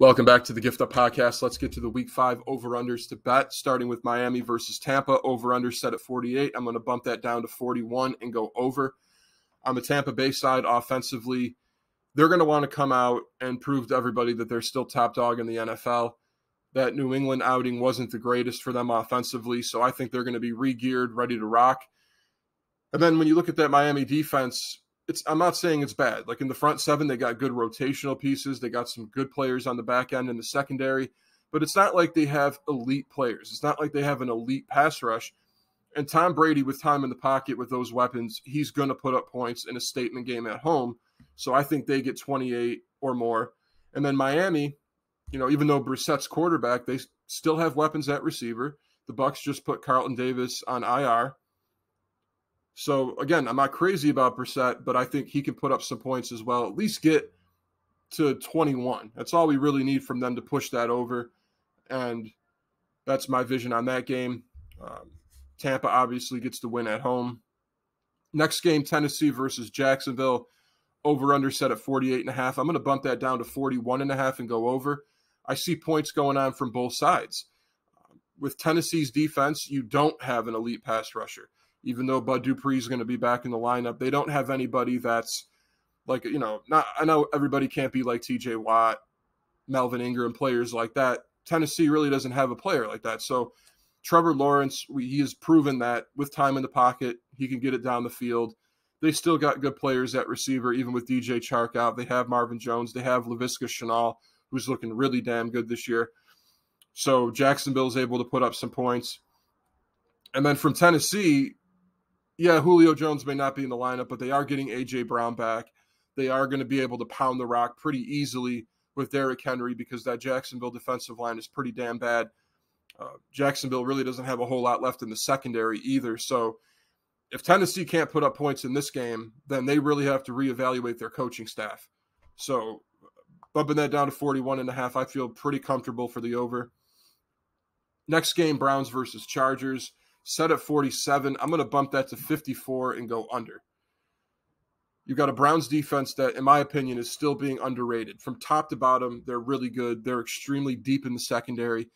Welcome back to the Gift Up Podcast. Let's get to the Week 5 over-unders to bet, starting with Miami versus Tampa. Over-under set at 48. I'm going to bump that down to 41 and go over. On the Tampa Bay side, offensively, they're going to want to come out and prove to everybody that they're still top dog in the NFL. That New England outing wasn't the greatest for them offensively, so I think they're going to be re-geared, ready to rock. And then when you look at that Miami defense, I'm not saying it's bad. Like in the front seven, they got good rotational pieces. They got some good players on the back end in the secondary, but it's not like they have elite players. It's not like they have an elite pass rush. And Tom Brady, with time in the pocket with those weapons, he's going to put up points in a statement game at home. So I think they get 28 or more. And then Miami, you know, even though Brissett's quarterback, they still have weapons at receiver. The Bucs just put Carlton Davis on IR. So, again, I'm not crazy about Brissett, but I think he can put up some points as well, at least get to 21. That's all we really need from them to push that over, and that's my vision on that game. Tampa obviously gets the win at home. Next game, Tennessee versus Jacksonville, over-under set at 48.5. I'm going to bump that down to 41.5 and go over. I see points going on from both sides. With Tennessee's defense, you don't have an elite pass rusher. Even though Bud Dupree is going to be back in the lineup, they don't have anybody that's like, you know, not. I know everybody can't be like T.J. Watt, Melvin Ingram, players like that. Tennessee really doesn't have a player like that. So Trevor Lawrence, he has proven that with time in the pocket, he can get it down the field. They still got good players at receiver, even with D.J. Chark out. They have Marvin Jones. They have LaVisca Chennault, who's looking really damn good this year. So Jacksonville is able to put up some points. And then from Tennessee, yeah, Julio Jones may not be in the lineup, but they are getting A.J. Brown back. They are going to be able to pound the rock pretty easily with Derrick Henry because that Jacksonville defensive line is pretty damn bad. Jacksonville really doesn't have a whole lot left in the secondary either. So if Tennessee can't put up points in this game, then they really have to reevaluate their coaching staff. So bumping that down to 41.5, I feel pretty comfortable for the over. Next game, Browns versus Chargers. Set at 47, I'm going to bump that to 54 and go under. You've got a Browns defense that, in my opinion, is still being underrated. From top to bottom, they're really good. They're extremely deep in the secondary,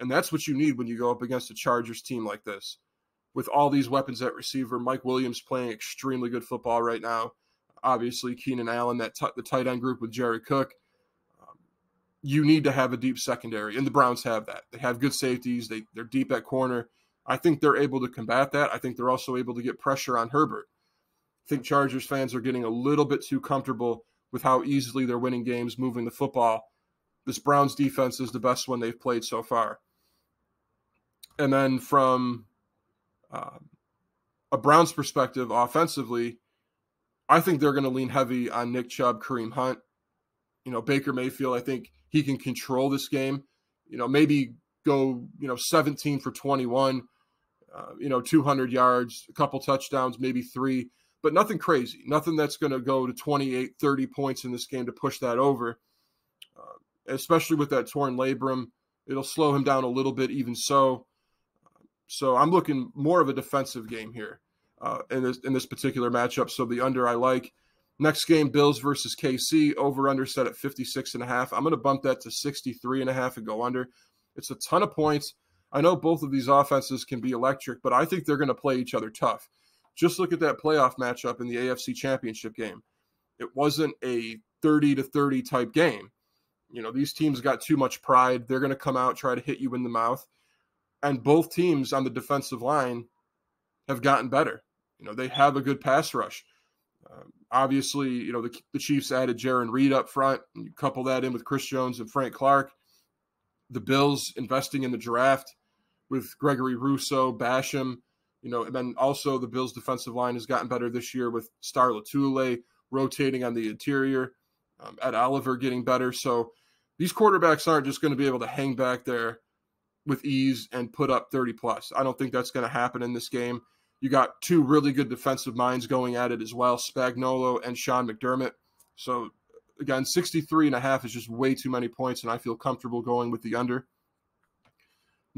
and that's what you need when you go up against a Chargers team like this. With all these weapons at receiver, Mike Williams playing extremely good football right now. Obviously, Keenan Allen, the tight end group with Jerry Cook. You need to have a deep secondary, and the Browns have that. They have good safeties. They're deep at corner. I think they're able to combat that. I think they're also able to get pressure on Herbert. I think Chargers fans are getting a little bit too comfortable with how easily they're winning games moving the football. This Browns defense is the best one they've played so far. And then from a Browns perspective offensively, I think they're going to lean heavy on Nick Chubb, Kareem Hunt. You know, Baker Mayfield, I think he can control this game. You know, maybe go, you know, 17 for 21. You know, 200 yards, a couple touchdowns, maybe three, but nothing crazy, nothing that's going to go to 28, 30 points in this game to push that over, especially with that torn labrum. It'll slow him down a little bit even so. So I'm looking more of a defensive game here in this particular matchup. So the under I like. Next game, Bills versus KC, over-under set at 56.5. I'm going to bump that to 63.5 and go under. It's a ton of points. I know both of these offenses can be electric, but I think they're going to play each other tough. Just look at that playoff matchup in the AFC Championship game. It wasn't a 30-30 type game. You know, these teams got too much pride. They're going to come out, try to hit you in the mouth. And both teams on the defensive line have gotten better. You know, they have a good pass rush. Obviously, you know, the Chiefs added Jaron Reed up front. And you couple that in with Chris Jones and Frank Clark. The Bills investing in the draft with Gregory Russo, Basham, you know, and then also the Bills' defensive line has gotten better this year with Star Latule rotating on the interior, Ed Oliver getting better. So these quarterbacks aren't just going to be able to hang back there with ease and put up 30-plus. I don't think that's going to happen in this game. You got two really good defensive minds going at it as well, Spagnuolo and Sean McDermott. So again, 63.5 is just way too many points, and I feel comfortable going with the under.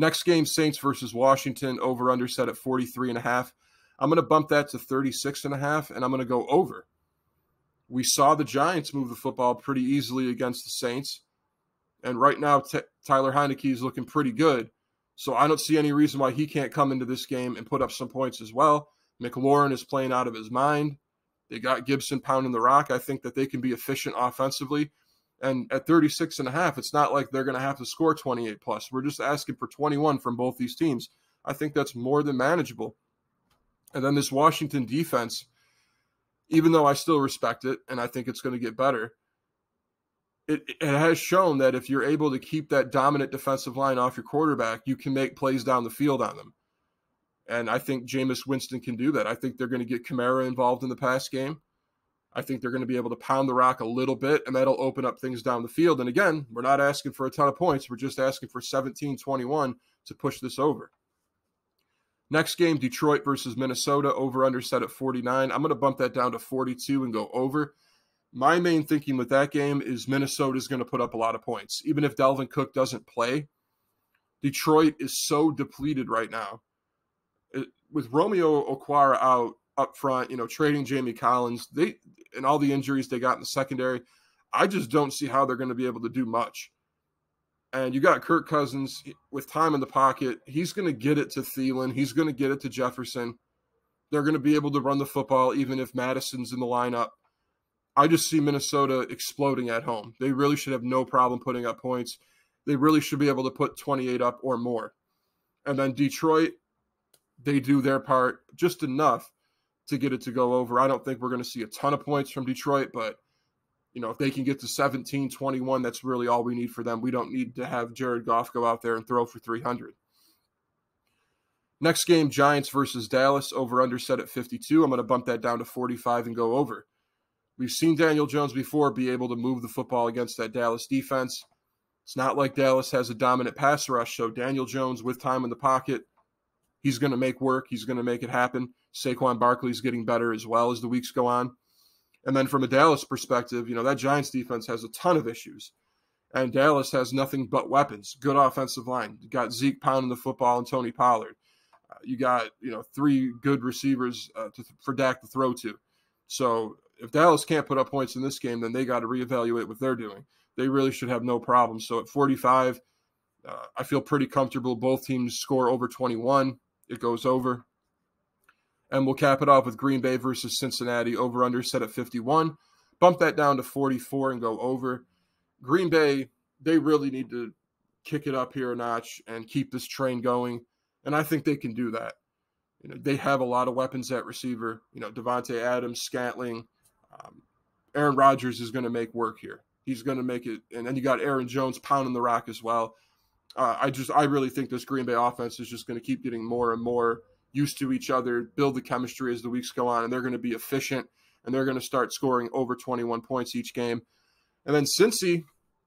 Next game, Saints versus Washington, over-under set at 43.5. I'm going to bump that to 36.5, and I'm going to go over. We saw the Giants move the football pretty easily against the Saints. And right now, Tyler Heineke is looking pretty good. So I don't see any reason why he can't come into this game and put up some points as well. McLaurin is playing out of his mind. They got Gibson pounding the rock. I think that they can be efficient offensively. And at 36.5, it's not like they're going to have to score 28+. We're just asking for 21 from both these teams. I think that's more than manageable. And then this Washington defense, even though I still respect it and I think it's going to get better, it has shown that if you're able to keep that dominant defensive line off your quarterback, you can make plays down the field on them. And I think Jameis Winston can do that. I think they're going to get Kamara involved in the pass game. I think they're going to be able to pound the rock a little bit, and that'll open up things down the field. And again, we're not asking for a ton of points. We're just asking for 17-21 to push this over. Next game, Detroit versus Minnesota, over-under set at 49. I'm going to bump that down to 42 and go over. My main thinking with that game is Minnesota is going to put up a lot of points. Even if Dalvin Cook doesn't play, Detroit is so depleted right now. With Romeo Okwara out up front, trading Jamie Collins, and all the injuries they got in the secondary, I just don't see how they're going to be able to do much. And you got Kirk Cousins with time in the pocket. He's going to get it to Thielen. He's going to get it to Jefferson. They're going to be able to run the football even if Madison's in the lineup. I just see Minnesota exploding at home. They really should have no problem putting up points. They really should be able to put 28 up or more. And then Detroit, they do their part just enough to get it to go over. I don't think we're going to see a ton of points from Detroit, but if they can get to 17-21, that's really all we need for them. We don't need to have Jared Goff go out there and throw for 300. Next game, Giants versus Dallas, over-under set at 52. I'm going to bump that down to 45 and go over. We've seen Daniel Jones before be able to move the football against that Dallas defense. It's not like Dallas has a dominant pass rush, so Daniel Jones with time in the pocket, he's going to make work. He's going to make it happen. Saquon Barkley's getting better as well as the weeks go on. And then from a Dallas perspective, that Giants defense has a ton of issues. And Dallas has nothing but weapons. Good offensive line. You got Zeke pounding the football and Tony Pollard. You got, three good receivers for Dak to throw to. So if Dallas can't put up points in this game, then they got to reevaluate what they're doing. They really should have no problem. So at 45, I feel pretty comfortable. Both teams score over 21. It goes over. And we'll cap it off with Green Bay versus Cincinnati, over-under set at 51. Bump that down to 44 and go over. Green Bay, they really need to kick it up here a notch and keep this train going, and I think they can do that. They have a lot of weapons at receiver. Devontae Adams, Scantling. Aaron Rodgers is going to make work here. He's going to make it. And then you got Aaron Jones pounding the rock as well. I really think this Green Bay offense is just going to keep getting more and more used to each other, build the chemistry as the weeks go on, and they're going to be efficient, and they're going to start scoring over 21 points each game. And then Cincy,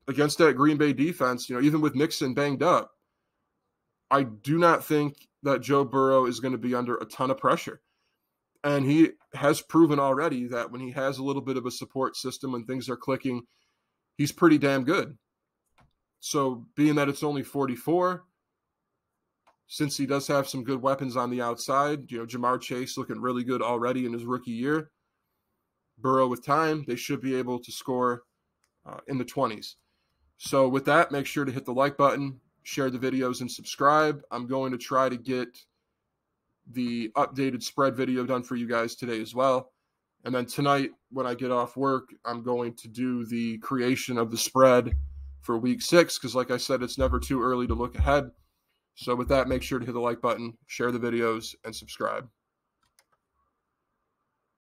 against that Green Bay defense, even with Mixon banged up, I do not think that Joe Burrow is going to be under a ton of pressure. And he has proven already that when he has a little bit of a support system, when things are clicking, he's pretty damn good. So being that it's only 44, since he does have some good weapons on the outside, Jamar Chase looking really good already in his rookie year. Burrow with time, they should be able to score in the 20s. So with that, make sure to hit the like button, share the videos, and subscribe. I'm going to try to get the updated spread video done for you guys today as well. And then tonight, when I get off work, I'm going to do the creation of the spread for week 6, because like I said, it's never too early to look ahead. So with that, make sure to hit the like button, share the videos, and subscribe.